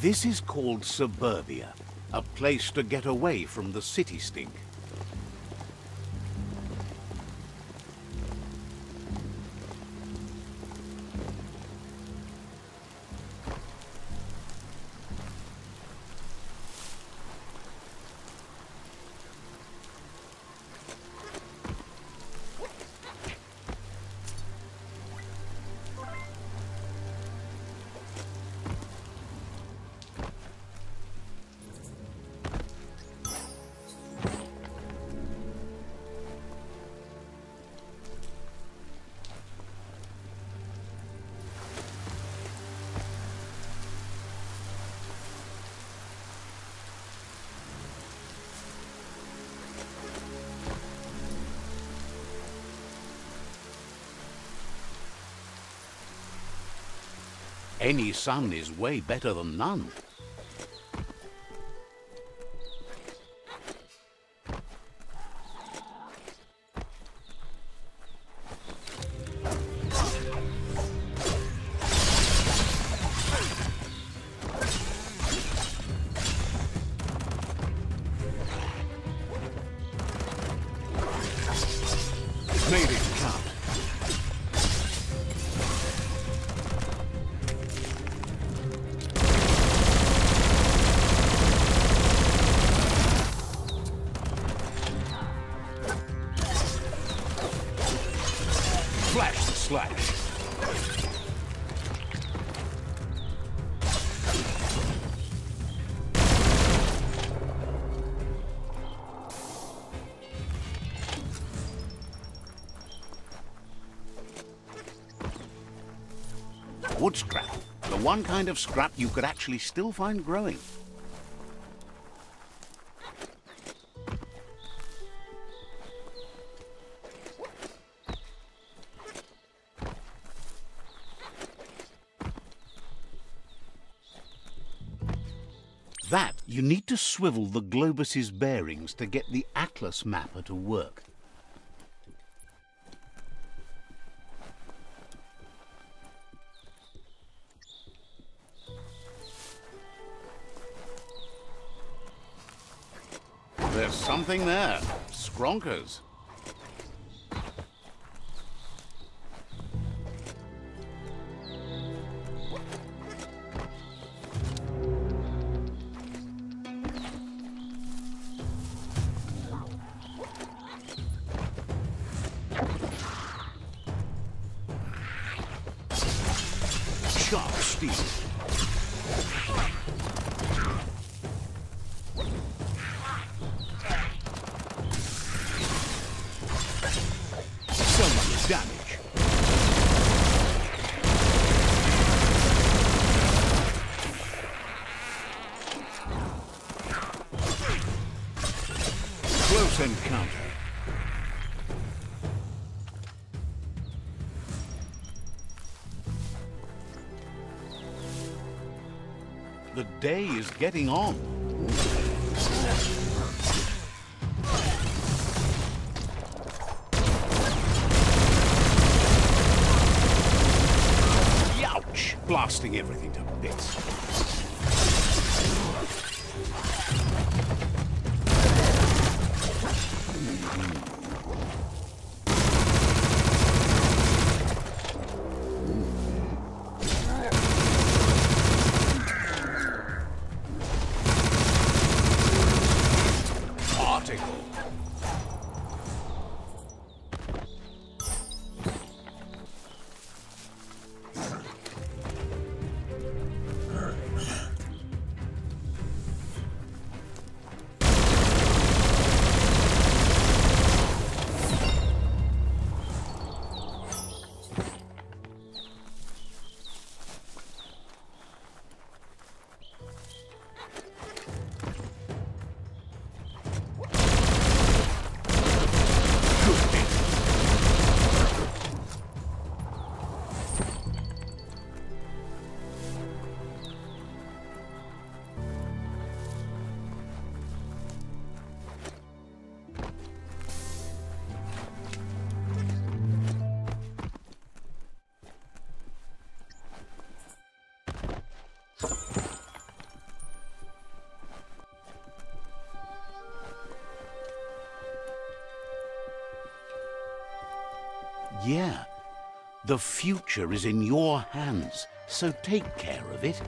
This is called suburbia, a place to get away from the city stink. Any sun is way better than none. Made it count. Wood scrap, the one kind of scrap you could actually still find growing. That, you need to swivel the globus's bearings to get the atlas mapper to work. There's something there. Skronkers. Sharp steel. Close encounter. The day is getting on. Youch! Blasting everything to bits. year. The future is in your hands, so take care of it.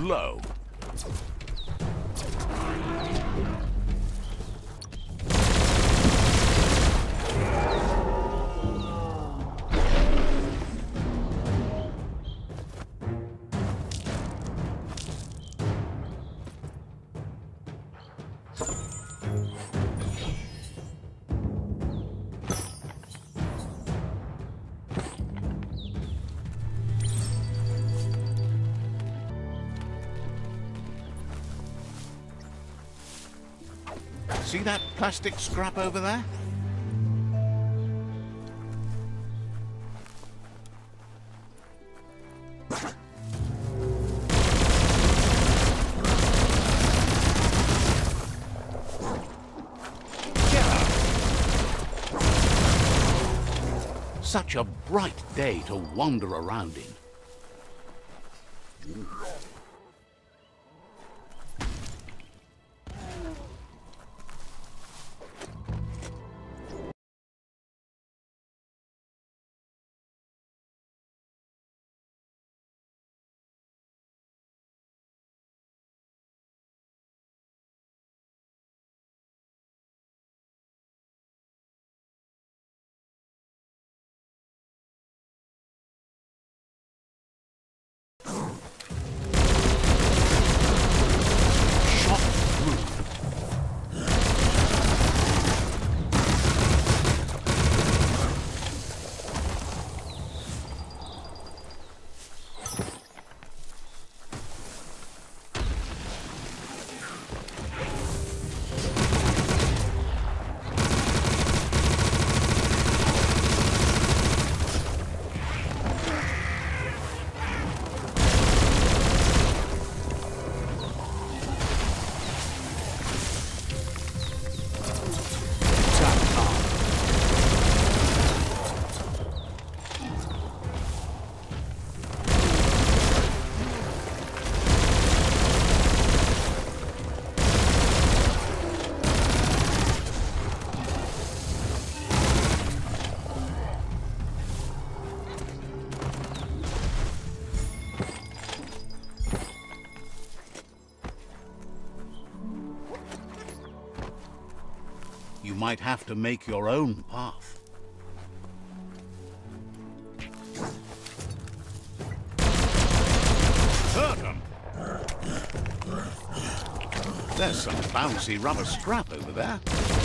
Low. See that plastic scrap over there? Yeah. Such a bright day to wander around in. You might have to make your own path. Hurt 'em! There's some bouncy rubber scrap over there.